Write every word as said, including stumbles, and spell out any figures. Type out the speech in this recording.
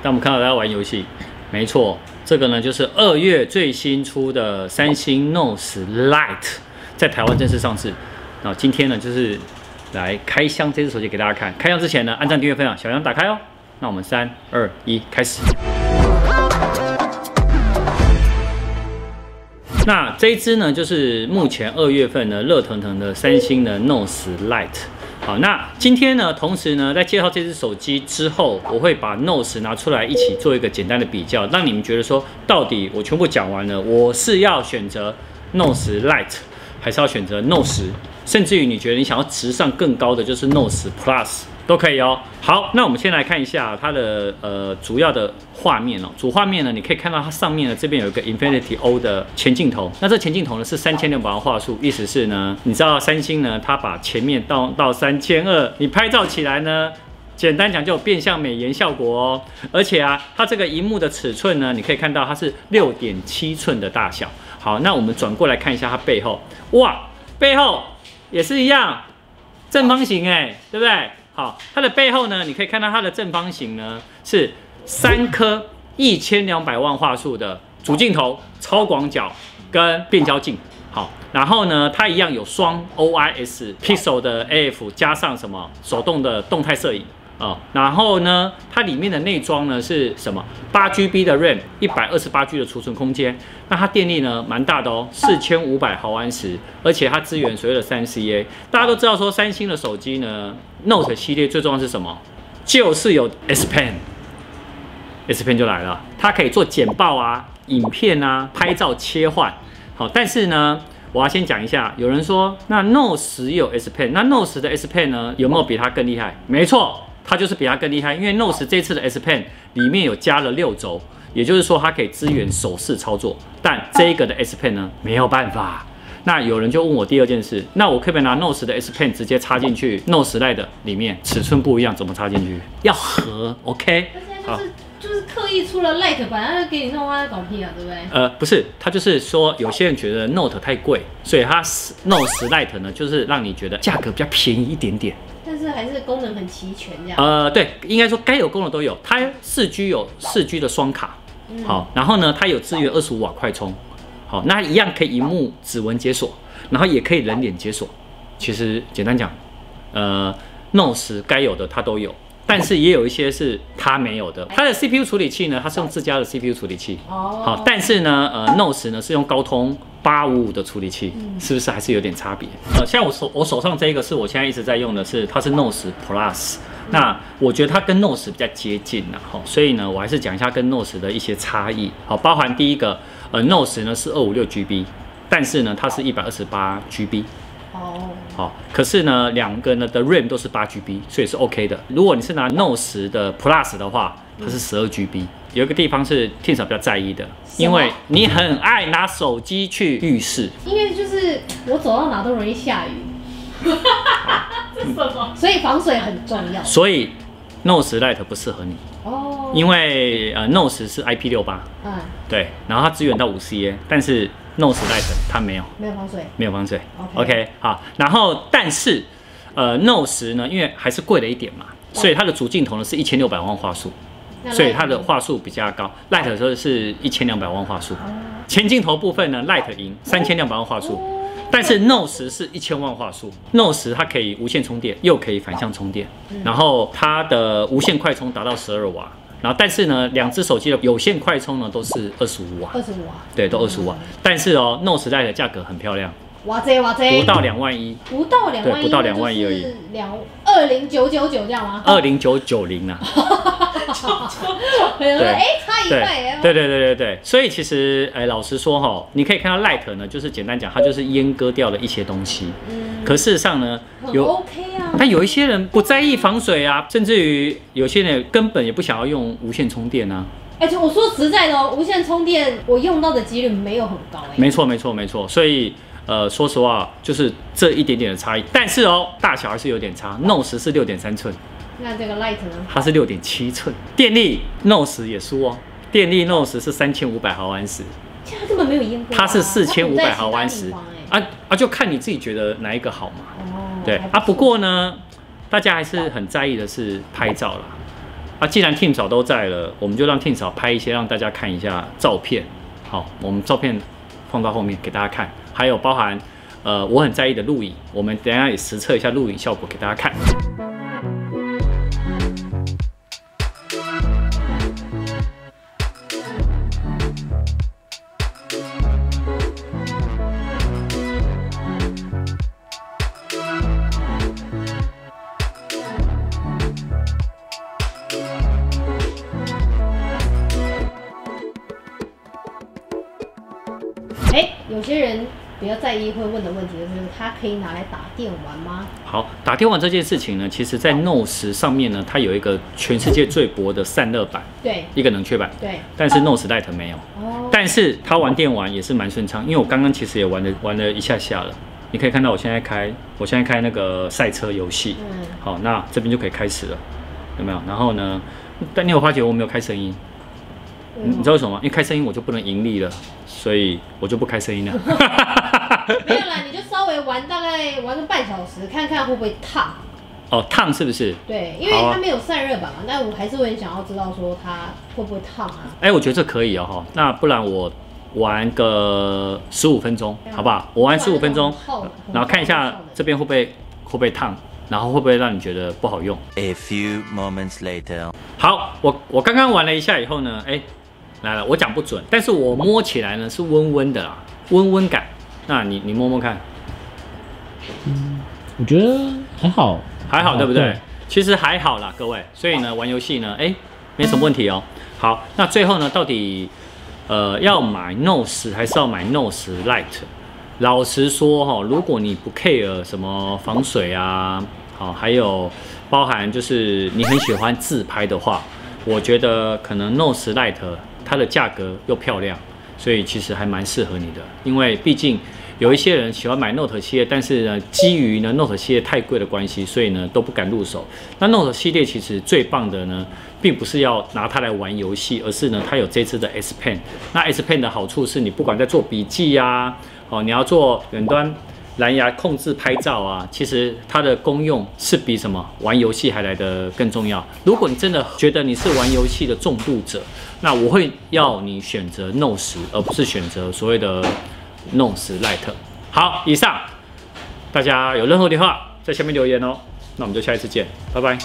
但我们看到大家玩游戏，没错，这个呢就是二月最新出的三星 Note ten Lite， 在台湾正式上市。那今天呢就是来开箱这只手机给大家看。开箱之前呢，按赞、订阅、分享，小铃铛打开哦。那我们三、二、一，开始。 那这一支呢，就是目前二月份呢热腾腾的三星的 Note ten Lite。好，那今天呢，同时呢，在介绍这支手机之后，我会把 Note 拿出来一起做一个简单的比较，让你们觉得说，到底我全部讲完了，我是要选择 Note ten Lite， 还是要选择 Note ten， 甚至于你觉得你想要直上更高的，就是 Note ten Plus 都可以哦。好，那我们先来看一下它的呃主要的。 画面哦，主画面呢，你可以看到它上面呢这边有一个 Infinity O 的前镜头。那这前镜头呢是三千六百万画素，意思是呢，你知道三星呢，它把前面到到三千二，你拍照起来呢，简单讲就有变相美颜效果哦。而且啊，它这个荧幕的尺寸呢，你可以看到它是六点七寸的大小。好，那我们转过来看一下它背后，哇，背后也是一样，正方形哎，对不对？好，它的背后呢，你可以看到它的正方形呢是。 三颗一千两百万画素的主镜头、超广角跟变焦镜，好，然后呢，它一样有双 O I S Pixel 的 A F 加上什么手动的动态摄影啊、哦，然后呢，它里面的内装呢是什么？ 八 G B 的 RAM， 一百二十八 G 的储存空间，那它电力呢蛮大的哦， 四千五百毫安时，而且它支援所谓的三 C A。大家都知道说三星的手机呢 ，Note 系列最重要是什么？就是有 S Pen。 S Pen 就来了，它可以做简报啊、影片啊、拍照切换。好，但是呢，我要先讲一下，有人说那 Note ten有 S Pen， 那 Note ten的 S Pen 呢有没有比它更厉害？没错，它就是比它更厉害，因为 Note ten这次的 S Pen 里面有加了六轴，也就是说它可以支援手势操作，但这个的 S Pen 呢没有办法。那有人就问我第二件事，那我可不可以拿 Note ten的 S Pen 直接插进去 Note ten Lite 的里面？尺寸不一样，怎么插进去？要合 ，OK？ 好。 就是刻意出了 Lite 版，然后给你弄花搞屁啊，对不对？呃，不是，他就是说有些人觉得 Note 太贵，所以他 Note ten Lite 呢，就是让你觉得价格比较便宜一点点，但是还是功能很齐全这样。呃，对，应该说该有功能都有。它四 G 有四 G 的双卡，嗯、好，然后呢，它有支援二十五瓦快充，好，那一样可以屏幕指纹解锁，然后也可以人脸解锁。其实简单讲，呃 ，Note ten该有的它都有。 但是也有一些是它没有的，它的 C P U 处理器呢，它是用自家的 C P U 处理器。哦。好，但是呢，呃 ，Note ten呢是用高通八五五的处理器，是不是还是有点差别？呃，像我手我手上这一个是我现在一直在用的是，它是 Note ten Plus， 那我觉得它跟 Note ten比较接近啦，好，所以呢，我还是讲一下跟 Note ten的一些差异。好，包含第一个，呃 ，Note ten呢是二五六 G B， 但是呢，它是一百二十八 G B。 哦，好，可是呢，两个呢的 RAM 都是八 G B， 所以是 OK 的。如果你是拿 Note ten的 Plus 的话，它是十二 G B。有一个地方是Tim嫂比较在意的，因为你很爱拿手机去浴室，因为就是我走到哪都容易下雨，这是什么？所以防水很重要。所以 Note ten Lite 不适合你哦，因为呃 Note ten是 I P 六十八， 嗯，对，然后它支援到 五 C A， 但是。 Note ten Lite 它没有，没有防水，没有防水。OK， 好，然后但是，呃 ，Note ten呢，因为还是贵了一点嘛，所以它的主镜头呢是一千六百万画素，所以它的画素比较高。Lite 说是一千两百万画素，前镜头部分呢 ，Lite 赢三千两百万画素，但是 Note ten是一千万画素。Note ten它可以无线充电，又可以反向充电，然后它的无线快充达到十二瓦。 然后，但是呢，两只手机的有线快充呢都是二十五瓦， 二十五瓦，对，都二十五瓦。嗯、但是哦 ，Note ten Lite 的价格很漂亮，哇塞哇塞，不到两万一，不到两万一，不到两万一而已，两二零九九九这样吗？二零九九零啊，对，哎，差一块，对对对对对。所以其实，哎，老实说哈、哦，你可以看到 Lite 呢，就是简单讲，它就是阉割掉了一些东西。嗯，可事实上呢，有 OK 啊。 但有一些人不在意防水啊，甚至于有些人根本也不想要用无线充电啊。而且我说实在的哦，无线充电我用到的几率没有很高哎。没错，没错，没错。所以呃，说实话，就是这一点点的差异。但是哦，大小还是有点差。Note ten是 六点三寸，那这个 Lite 呢？它是 六点七寸。电力 Note ten也输哦，电力 Note ten是 三千五百 毫安时。它根本没有阉割、啊。它是 四千五百 毫安时。啊啊，就看你自己觉得哪一个好嘛。哦 对啊，不过呢，大家还是很在意的是拍照啦。啊，既然 Team 嫂都在了，我们就让 Team 嫂拍一些让大家看一下照片。好，我们照片放到后面给大家看，还有包含呃我很在意的录影，我们等一下也实测一下录影效果给大家看。哎，有些人比较在意会问的问题就是，它可以拿来打电玩吗？好，打电玩这件事情呢，其实在 Note 十上面呢，它有一个全世界最薄的散热板，对，一个冷却板，对。但是 Note ten Lite 没有，哦。但是它玩电玩也是蛮顺畅，因为我刚刚其实也玩了玩了一下下了。你可以看到我现在开，我现在开那个赛车游戏，嗯，好，那这边就可以开始了，有没有？然后呢，但你有发觉我没有开声音？你知道为什么吗？因为开声音我就不能盈利了，所以我就不开声音了。没有啦，你就稍微玩，大概玩个半小时，看看会不会烫。哦，烫是不是？对，因为它没有散热板嘛，啊、但我还是会想要知道说它会不会烫啊。哎、欸，我觉得这可以哦、喔，那不然我玩个十五分钟，好不好？我玩十五分钟，然后看一下这边会不会会不会烫。然后会不会让你觉得不好用 ？A few moments later， 好，我我刚刚玩了一下以后呢，哎，来了，我讲不准，但是我摸起来呢是温温的啦，温温感。那你你摸摸看，嗯，我觉得还好，还好，对不对？对，其实还好啦，各位。所以呢，玩游戏呢，哎，没什么问题哦。好，那最后呢，到底呃要买 Note ten还是要买 Note ten Lite？ 老实说哈，如果你不 care 什么防水啊，好，还有包含就是你很喜欢自拍的话，我觉得可能 Note ten Lite 它的价格又漂亮，所以其实还蛮适合你的。因为毕竟有一些人喜欢买 Note 系列，但是呢，基于呢 Note 系列太贵的关系，所以呢都不敢入手。那 Note 系列其实最棒的呢，并不是要拿它来玩游戏，而是呢它有这支的 S Pen。那 S Pen 的好处是你不管在做笔记啊。哦，你要做远端蓝牙控制拍照啊，其实它的功用是比什么玩游戏还来得更重要。如果你真的觉得你是玩游戏的重度者，那我会要你选择 Note ten，而不是选择所谓的 Note ten Lite。好，以上大家有任何的话在下面留言哦。那我们就下一次见，拜拜。